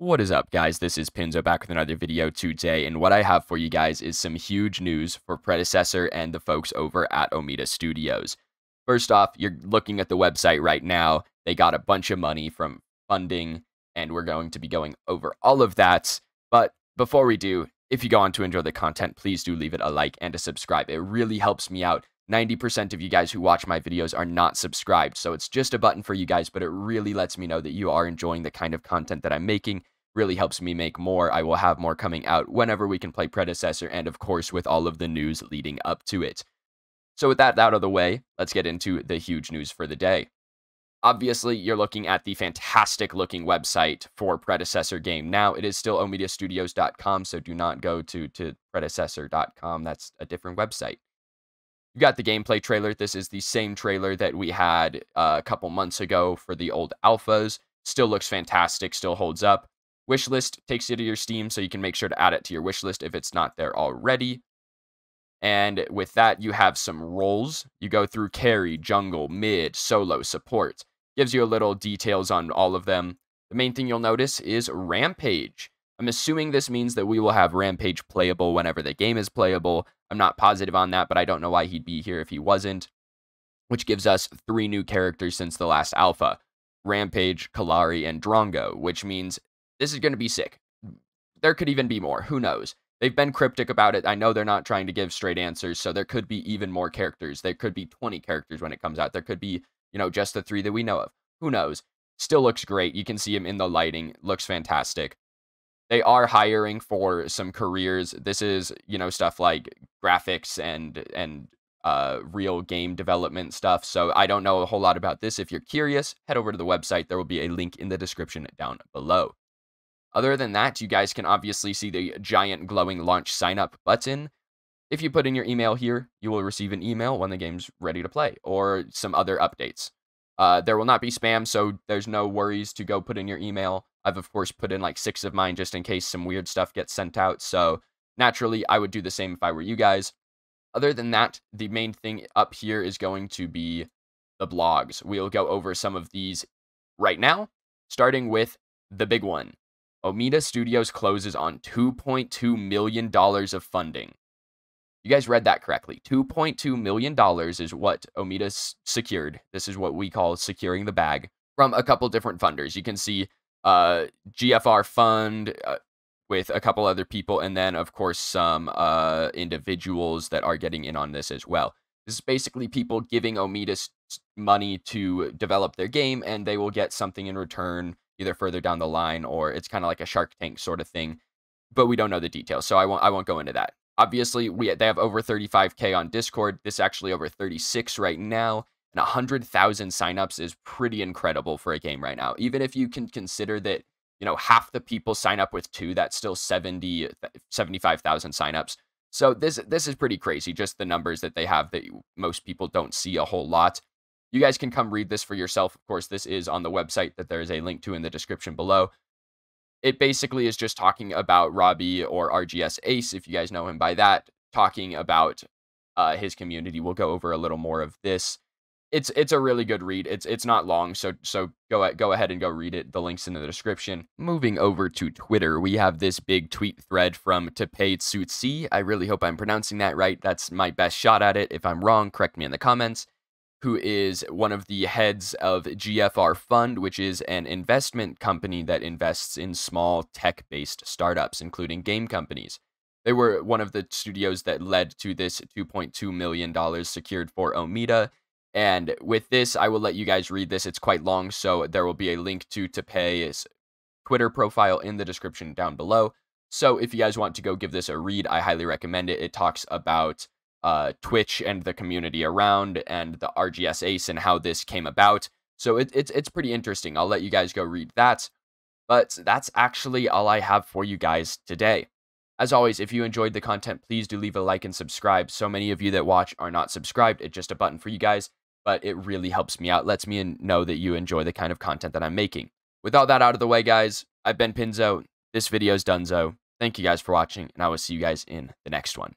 What is up, guys? This is Pinzo back with another video today, and what I have for you guys is some huge news for Predecessor and the folks over at Omeda Studios. First off, you're looking at the website right now. They got a bunch of money from funding, and we're going to be going over all of that. But before we do, if you go on to enjoy the content, please do leave it a like and a subscribe. It really helps me out. 90% of you guys who watch my videos are not subscribed, so it's just a button for you guys, but it really lets me know that you are enjoying the kind of content that I'm making. Really helps me make more. I will have more coming out whenever we can play Predecessor, and of course with all of the news leading up to it. So with that out of the way, let's get into the huge news for the day. Obviously, you're looking at the fantastic looking website for Predecessor game. Now, it is still omedastudios.com, so do not go to predecessor.com. That's a different website. You got the gameplay trailer. This is the same trailer that we had a couple months ago for the old alphas. Still looks fantastic, still holds up. Wishlist takes you to your Steam, so you can make sure to add it to your wishlist if it's not there already. And with that, you have some roles. You go through carry, jungle, mid, solo, support. Gives you a little details on all of them. The main thing you'll notice is Rampage. I'm assuming this means that we will have Rampage playable whenever the game is playable. I'm not positive on that, but I don't know why he'd be here if he wasn't. Which gives us three new characters since the last alpha. Rampage, Kalari, and Drongo, which means this is going to be sick. There could even be more. Who knows? They've been cryptic about it. I know they're not trying to give straight answers, so there could be even more characters. There could be 20 characters when it comes out. There could be, you know, just the three that we know of. Who knows? Still looks great. You can see him in the lighting. Looks fantastic. They are hiring for some careers. This is, you know, stuff like graphics and real game development stuff. So I don't know a whole lot about this. If you're curious, head over to the website. There will be a link in the description down below. Other than that, you guys can obviously see the giant glowing launch sign up button. If you put in your email here, you will receive an email when the game's ready to play or some other updates. There will not be spam, so there's no worries to go put in your email. I've, of course, put in like 6 of mine just in case some weird stuff gets sent out. So naturally, I would do the same if I were you guys. Other than that, the main thing up here is going to be the blogs. We'll go over some of these right now, starting with the big one. Omeda Studios closes on $2.2 million of funding. You guys read that correctly. $2.2 million is what Omeda secured. This is what we call securing the bag from a couple different funders. You can see GFR Fund with a couple other people, and then, of course, some individuals that are getting in on this as well. This is basically people giving Omeda money to develop their game, and they will get something in return either further down the line, or it's kind of like a Shark Tank sort of thing, but we don't know the details, so I won't go into that. Obviously, they have over 35K on Discord. This is actually over 36 right now, and 100,000 signups is pretty incredible for a game right now. Even if you can consider that, you know, half the people sign up with 2, that's still 75,000 signups. So this is pretty crazy, just the numbers that they have that most people don't see a whole lot. You guys can come read this for yourself. Of course, this is on the website that there is a link to in the description below. It basically is just talking about Robbie, or RGS Ace, if you guys know him by that, talking about his community. We'll go over a little more of this. It's a really good read. It's not long, so go ahead and go read it. The link's in the description. Moving over to Twitter, we have this big tweet thread from Teppei Tsutsui. I really hope I'm pronouncing that right. That's my best shot at it. If I'm wrong, correct me in the comments. Who is one of the heads of GFR Fund, which is an investment company that invests in small tech-based startups, including game companies. They were one of the studios that led to this $2.2 million secured for Omeda. And with this, I will let you guys read this. It's quite long, so there will be a link to Teppei's Twitter profile in the description down below. So if you guys want to go give this a read, I highly recommend it. It talks about Twitch and the community around, and the RGS Ace and how this came about. So it's pretty interesting. I'll let you guys go read that. But that's actually all I have for you guys today. As always, if you enjoyed the content, please do leave a like and subscribe. So many of you that watch are not subscribed. It's just a button for you guys, but it really helps me out. Lets me know that you enjoy the kind of content that I'm making. With all that out of the way, guys, I've been Pinzo. This video's donezo. Thank you guys for watching, and I will see you guys in the next one.